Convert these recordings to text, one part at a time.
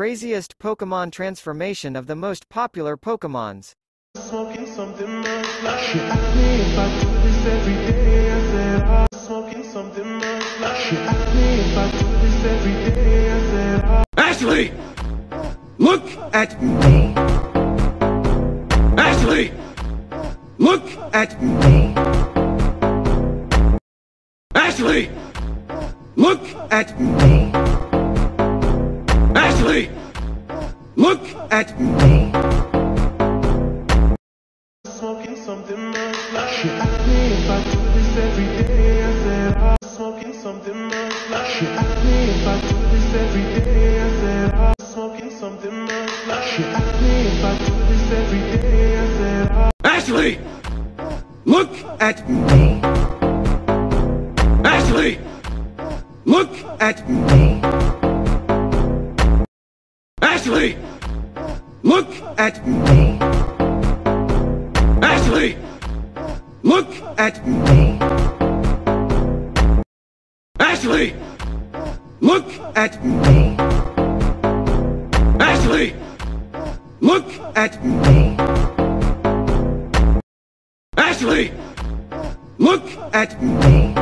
craziest Pokémon transformation of the most popular Pokémons. Smoking something much like she asked me if I do this every day. I said I'm smoking something much like she asked me if I do this every day. I said I'm Ashley! Look at me. Ashley! Look at me. Ashley! Look at me. Ashley! Look at me. Smoking something much like she asked me if I do this every day. I said I'm smoking something much like she asked me if I do this every day. I said I'm smoking something much like she asked me if I do this every day. I said I'm Ashley! Look at me. Ashley! Look at me. Ashley! Look at me. Ashley! Look at me. Ashley! Look at me. Ashley! Look at me. Ashley! Look at me.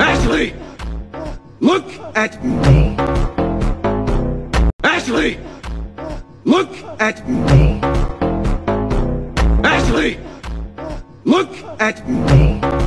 Ashley! Look at me. Ashley! Look at me. Ashley! Look at me!